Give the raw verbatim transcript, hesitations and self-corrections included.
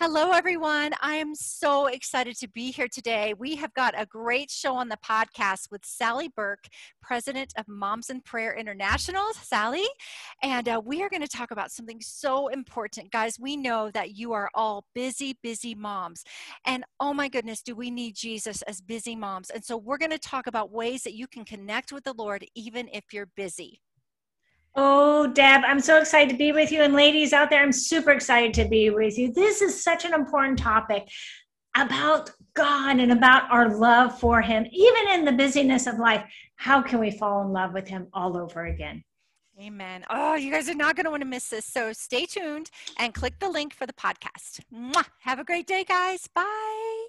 Hello, everyone. I am so excited to be here today. We have got a great show on the podcast with Sally Burke, president of Moms in Prayer International. Sally, and uh, we are going to talk about something so important. Guys, we know that you are all busy, busy moms. And oh my goodness, do we need Jesus as busy moms? And so we're going to talk about ways that you can connect with the Lord, even if you're busy. Oh, Deb, I'm so excited to be with you. And ladies out there, I'm super excited to be with you. This is such an important topic about God and about our love for Him. Even in the busyness of life, how can we fall in love with Him all over again? Amen. Oh, you guys are not going to want to miss this. So stay tuned and click the link for the podcast. Mwah! Have a great day, guys. Bye.